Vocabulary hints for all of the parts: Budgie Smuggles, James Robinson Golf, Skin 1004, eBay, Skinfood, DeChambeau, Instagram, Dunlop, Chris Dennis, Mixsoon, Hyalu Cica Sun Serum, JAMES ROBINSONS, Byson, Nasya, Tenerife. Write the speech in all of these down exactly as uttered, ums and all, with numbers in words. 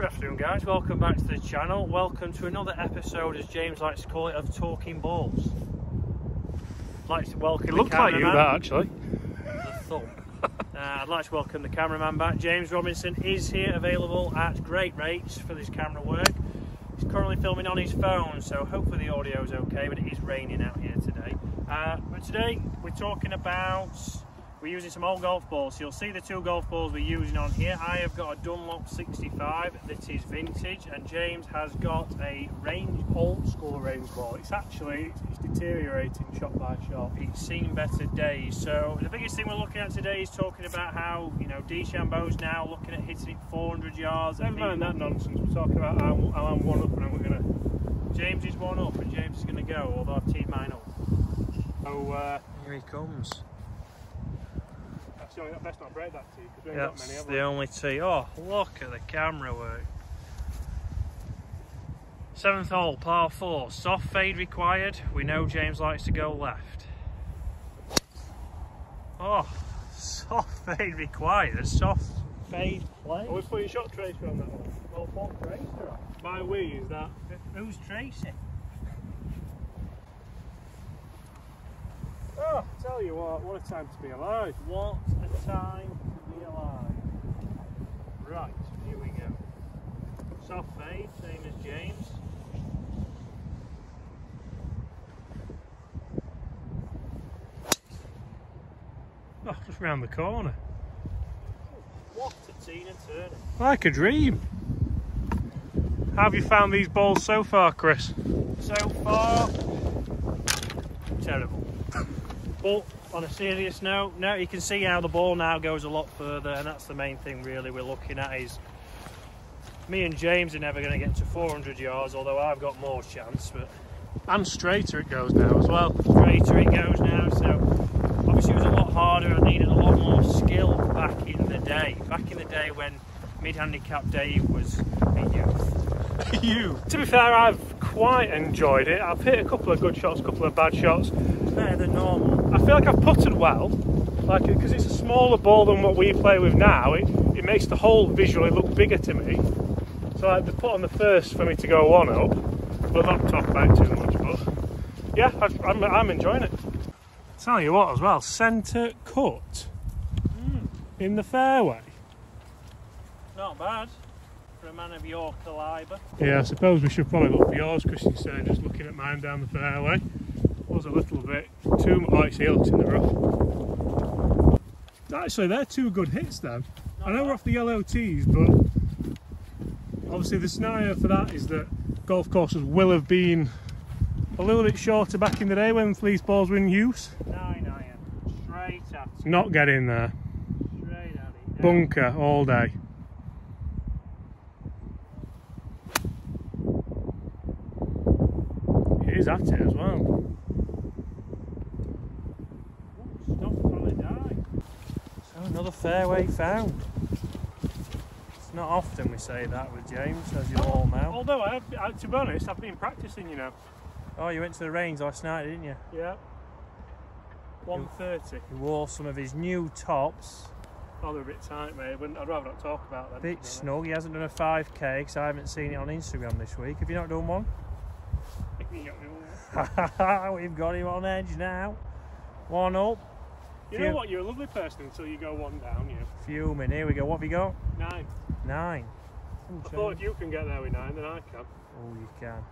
Good afternoon guys, welcome back to the channel. Welcome to another episode, as James likes to call it, of Talking Balls. Like to welcome it the looks cameraman, like you that actually. The thumb. uh, I'd like to welcome the cameraman back. James Robinson is here, available at great rates for this camera work. He's currently filming on his phone, so hopefully the audio is okay, but it is raining out here today. Uh, but today we're talking about, we're using some old golf balls. So you'll see the two golf balls we're using on here. I have got a Dunlop sixty-five that is vintage, and James has got a range, old school range ball. It's actually, it's deteriorating shot by shot. It's seen better days. So the biggest thing we're looking at today is talking about how, you know, DeChambeau's now looking at hitting it four hundred yards. Never mind that nonsense. We're talking about how, how I'm one up, and we're gonna, James is one up and James is gonna go, although I've teed mine up. So uh, here he comes. Sorry, best not break that tee, because we haven't got many, have we? That's the only tee. Oh, look at the camera work. Seventh hole, par four. Soft fade required. We know James likes to go left. Oh, soft fade required. Soft fade play. Always put your shot tracer on that one. Well, what tracer on? My wee is that. Who's tracing? Oh, I tell you what, what a time to be alive. What a time to be alive. Right, here we go. Soft fade, same as James. Oh, just round the corner. What a Tina Turner. Like a dream. How have you found these balls so far, Chris? So far, terrible. But on a serious note, no, you can see how the ball now goes a lot further, and that's the main thing really we're looking at. Is me and James are never going to get to four hundred yards, although I've got more chance. But and straighter it goes now as well. Straighter it goes now, so obviously it was a lot harder. I needed a lot more skill back in the day. Back in the day when mid-handicap day was a youth. Youth. To be fair, I've quite enjoyed it. I've hit a couple of good shots, a couple of bad shots. Better than normal. I feel like I've putted well, like, because it's a smaller ball than what we play with now. It, it makes the hole visually look bigger to me. So like the put on the first for me to go one up, we'll not talk about too much, but yeah, I've, I'm, I'm enjoying it. Tell you what as well, centre cut mm. in the fairway. Not bad for a man of your calibre. Yeah, I suppose we should probably look for yours, because instead of just looking at mine down the fairway. Was a little bit too much helps in the rough. Actually, they're two good hits then. Not I know bad. We're off the yellow tees, but obviously the scenario for that is that golf courses will have been a little bit shorter back in the day when fleece balls were in use. Nine iron, straight at it. Not getting there. Straight at it. Bunker all day. It is at it as well. Another fairway found. It's not often we say that with James, as you all know. Although, I have, I, to be honest, I've been practising, you know. Oh, you went to the range last night, didn't you? Yeah. one thirty. He wore some of his new tops. Oh, they're a bit tight, mate. I'd rather not talk about that. Bit snug. He hasn't done a five K, because I haven't seen it on Instagram this week. Have you not done one? We've got him on edge now. One up. You know what, you're a lovely person until you go one down, you. Fuming, here we go, what have you got? Nine. Nine. Okay. I thought if you can get there with nine, then I can. Oh, you can.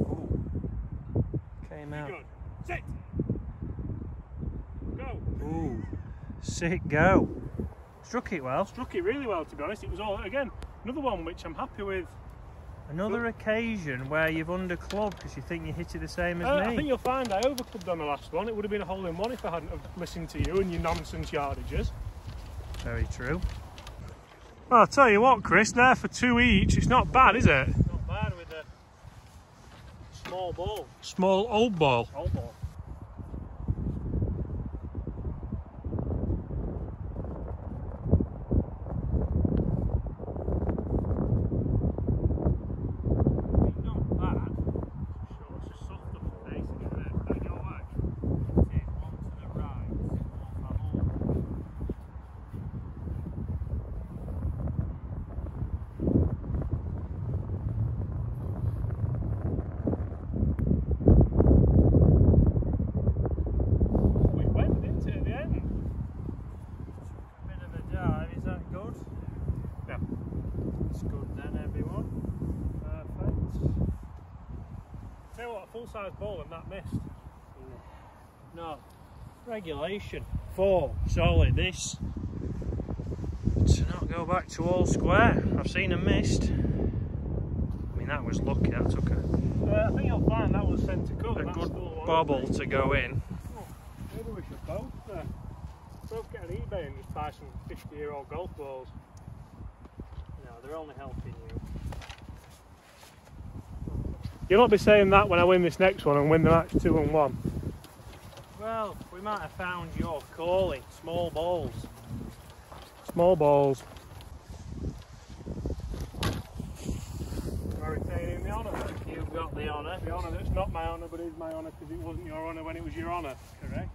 Ooh. Came out. Good. Sit! Go! Ooh. Sit, go. Struck it well. Struck it really well, to be honest. It was all, again, another one which I'm happy with. Another occasion where you've underclubbed because you think you hit it the same as uh, me. I think you'll find I overclubbed on the last one. It would have been a hole-in-one if I hadn't have listened to you and your nonsense yardages. Very true. Well, I'll tell you what, Chris, there for two each. It's not bad, is it? Not bad with a small ball. Small old ball. Old ball. full-sized ball and that missed. No. Regulation. Four. Surely this. To not go back to all square. I've seen a missed. I mean, that was lucky. That took a... Uh, I think you'll find that was sent to cover. A That's good bobble to go in. Oh, maybe we should both, uh, both get an eBay and just buy some fifty-year-old golf balls. No, they're only helping you. You'll not be saying that when I win this next one and win the match two and one. Well, we might have found your calling. Small balls. Small balls. We're retaining the honour. You've got the honour. The honour that's not my honour, but is my honour because it wasn't your honour when it was your honour. Correct?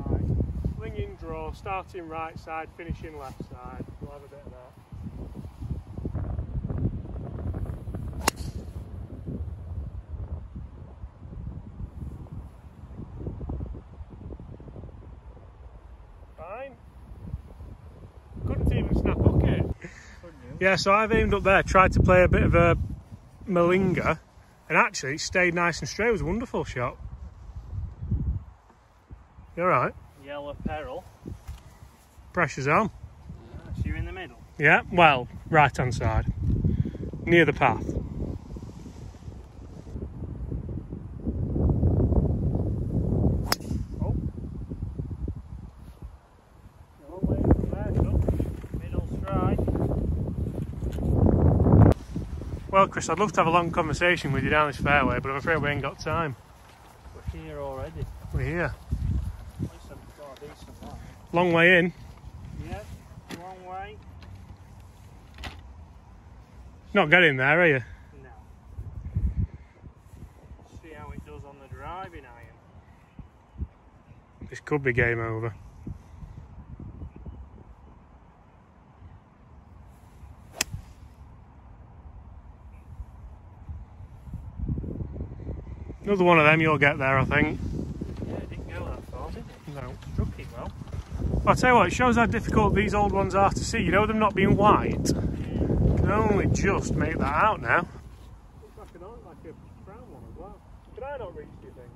Right. Flinging draw, starting right side, finishing left side. We'll have a bit of that. Yeah, so I've aimed up there, tried to play a bit of a malinga, and actually it stayed nice and straight. It was a wonderful shot. You alright? Yellow peril. Pressure's on. Uh, so you're in the middle? Yeah, well, right hand side. Near the path. Well, Chris, I'd love to have a long conversation with you down this fairway, but I'm afraid we ain't got time. We're here already. We're here. Listen, got a decent one. Long way in. Yeah, long way. Not getting there, are you? No. See how it does on the driving iron. This could be game over. Another one of them, you'll get there, I think. Yeah, it didn't go that far, did it? No. Struck it well. I'll tell you what, it shows how difficult these old ones are to see. You know, them not being white. Yeah. Can only just make that out now. Looks like an orange, like a brown one as well. Can I not reach you, think?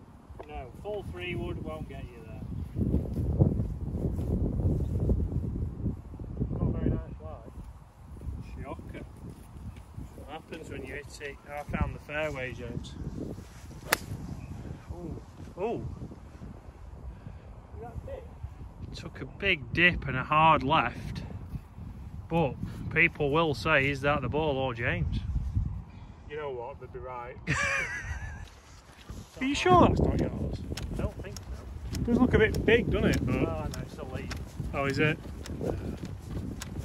No, full three wood won't get you there. Not very nice lie. Shocker. What happens when you hit it? Oh, I found the fairway, James. Oh, took a big dip and a hard left, but people will say, is that the ball or James? You know what, they'd be right. Are you sure that's not yours? I don't think so. It does look a bit big, doesn't it? But... Oh, no, it's a lead. Oh, is it? Uh,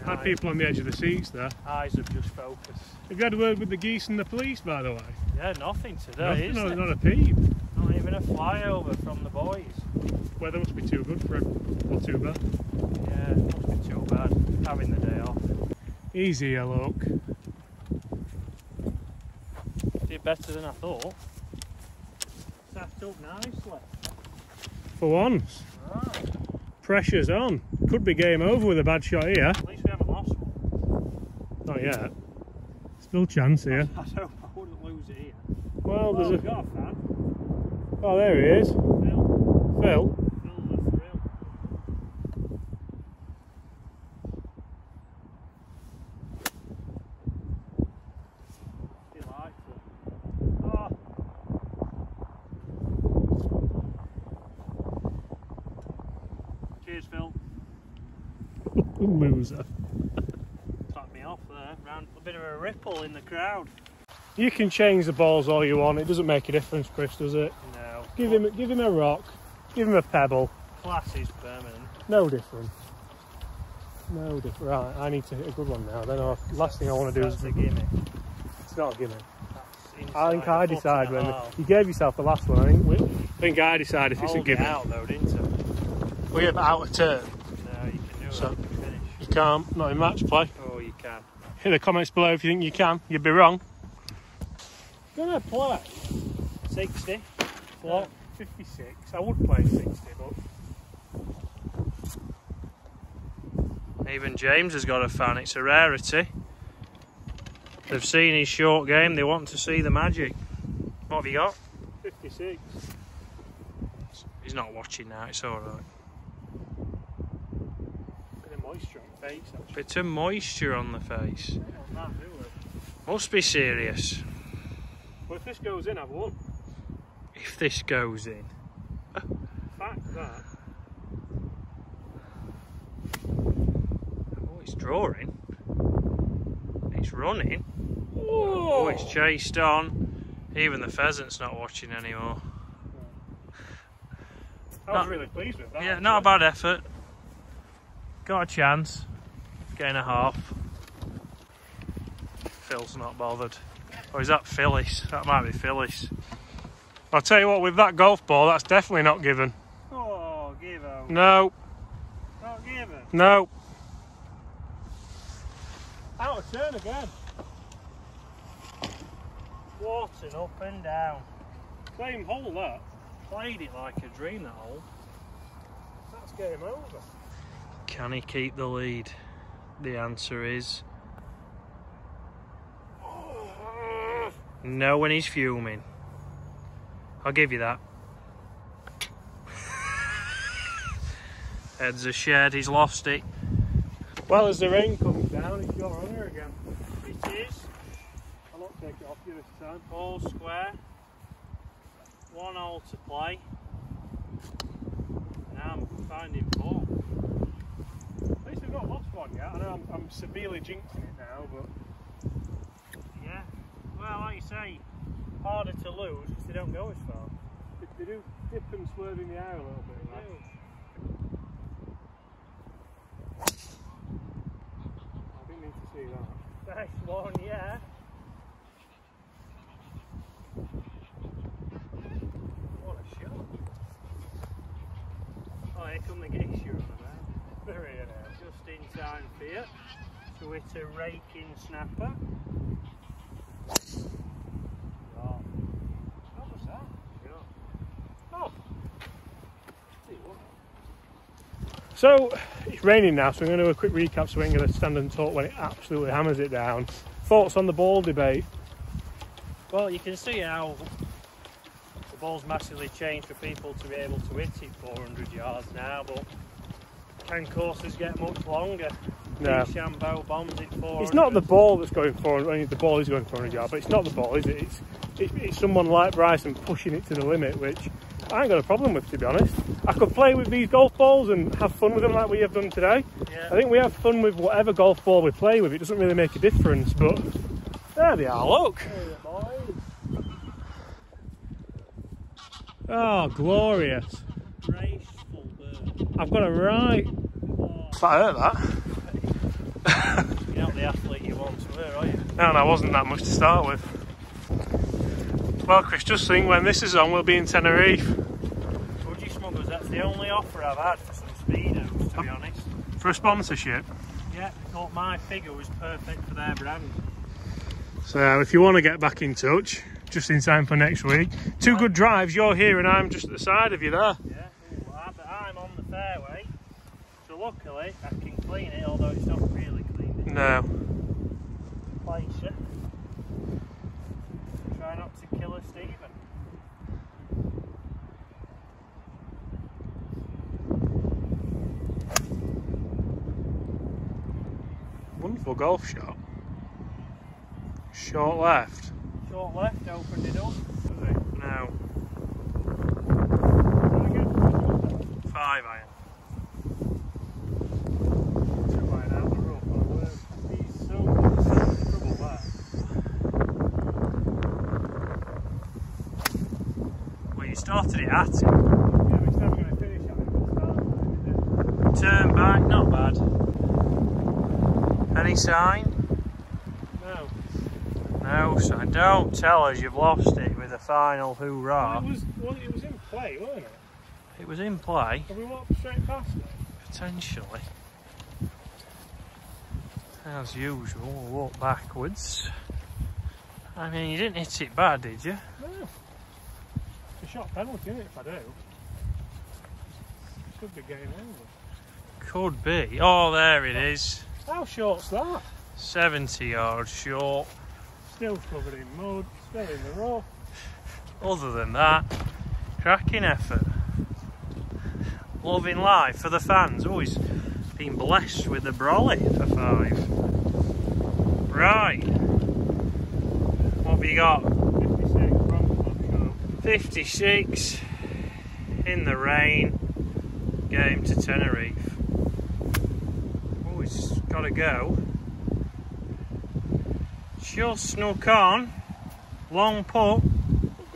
Had eyes. People on the edge of the seats there. Eyes have just focused. Have you had a word with the geese and the police, by the way? Yeah, nothing today, is it? Not a peep. Not even a flyover from the boys. Weather must be too good for it, or too bad. Yeah, it must be too bad, having the day off. Easy, a look. Did better than I thought. Sapped up nicely. For once. Right. Pressure's on. Could be game over with a bad shot here. At least we haven't lost one. Not yet. Still chance here. I, I hope I wouldn't lose it here. Well, well there's a... Got a fan. Oh, there he is. Phil. Phil. Phil the thrill. Delightful. Oh. Cheers, Phil. Loser. Topped me off there. Round a bit of a ripple in the crowd. You can change the balls all you want. It doesn't make a difference, Chris, does it? No. Give him, give him a rock, give him a pebble. Class is permanent. No different. No different. Right, I need to hit a good one now. Then, the last thing I want to do is a gimmick. It's not a gimmick. I think I decide when the, you gave yourself the last one. I think. We, I think I decide if it's a gimmick. Out though, didn't I? We're out of turn. No, you can do it. So you can finish. You can't. Not in match play. Oh, you can. Hit the comments below if you think you can. You'd be wrong. Gonna play sixty. What? fifty-six. I would play sixty, but... Even James has got a fan. It's a rarity. They've seen his short game. They want to see the magic. What have you got? fifty-six. He's not watching now, it's alright. Bit of moisture on the face, actually. Bit of moisture on the face. Must be serious. Well, if this goes in, I've won. If this goes in. Fact that. Oh, it's drawing. It's running. Whoa. Oh, it's chased on. Even the pheasant's not watching anymore. I was not, really pleased with that. Yeah, not a bad effort. Got a chance. Getting a half. Phil's not bothered. Or is that Phyllis? That might be Phyllis. I'll tell you what, with that golf ball, that's definitely not given. Oh, give out. No. Not given? No. Out of turn again. Walking up and down. Same hole, that. Played it like a dream, that hole. That's game over. Can he keep the lead? The answer is... no, when he's fuming. I'll give you that. Heads are shed, he's lost it. Well, as the rain comes down, it's your honour again. It is. I'll not take it off you this time. All square. One hole to play. Now I'm finding four. At least we've not lost one yet. I know I'm, I'm severely jinxing it now, but... well, like you say, harder to lose because they don't go as far. They, they do dip and swerve in the air a little bit, right? I didn't mean to see that. Nice one, yeah. What a shot. Oh, here come the geisha on the there. They're here now. Just in time for you. So it's a raking snapper. So it's raining now, so I'm going to do a quick recap so we ain't going to stand and talk when it absolutely hammers it down. Thoughts on the ball debate? Well, you can see how the ball's massively changed for people to be able to hit it four hundred yards now, but can courses get much longer? No. DeChambeau bombs it four hundred. It's not the ball that's going four hundred, I mean, the ball is going four hundred yards, but it's not the ball, is it? It's, it's, it's someone like Bryson pushing it to the limit, which I ain't got a problem with, to be honest. I could play with these golf balls and have fun with them like we have done today. Yeah. I think we have fun with whatever golf ball we play with. It doesn't really make a difference, but there they are, look. Oh, glorious. Graceful bird. I've got a right. Oh. I hurt that. You're not the athlete you want to wear, are you? No, no, I wasn't that much to start with. Well, Chris, just think when this is on, we'll be in Tenerife. Budgie Smuggles, that's the only offer I've had for some speedos, to be uh, honest. For a sponsorship? Yeah, I thought my figure was perfect for their brand. So, if you want to get back in touch, just in time for next week. Two good drives, you're here and I'm just at the side of you there. Yeah, well, I'm on the fairway, so luckily I can clean it, although it's not really clean. No. Place it. Try not to kill a Stephen. Wonderful golf shot. Short left. Short left, opened it up. Does it? No. Five iron. Two iron out the rough. He's so in trouble there. You started it at it. Yeah, we're still going to finish at it. Turn back, not bad. Any sign? No. No sign. Don't tell us you've lost it with a final hoorah. Well, it, was, well, it was in play, wasn't it? It was in play. Have we walked straight past it? Potentially. As usual, we'll walk backwards. I mean, you didn't hit it bad, did you? No. Shot penalty, isn't it, if I do? Could be game over. Could be. Oh, there it is. How short's that? seventy yards short. Still covered in mud, still in the rough. Other than that, cracking effort. Loving life for the fans. Always been blessed with the brolly for five. Right. What have you got? fifty-six in the rain. Game to Tenerife. Always got to go. Just snuck on. Long putt.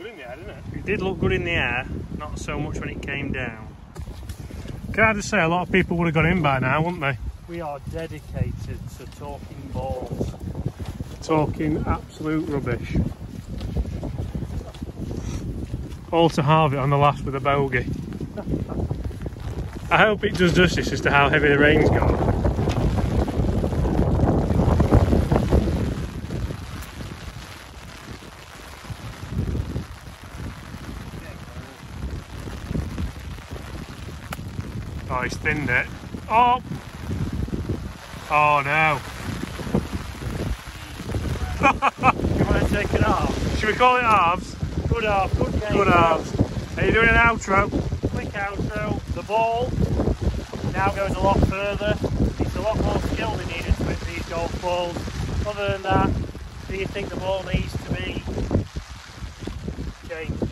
Looked good in the air, didn't it? It did look good in the air. Not so much when it came down. Can I just say, a lot of people would have got in by now, wouldn't they? We are dedicated to talking balls. Talking absolute rubbish. All to halve it on the last with a bogey. I hope it does justice as to how heavy the rain's gone. Oh, he's thinned it. Oh! Oh no! You want to take it off? Should we call it halves? Good halves, good game. Good halves. Are you doing an outro? Quick outro. The ball now goes a lot further. It's a lot more skill they needed to hit these golf balls. Other than that, do you think the ball needs to be? Okay.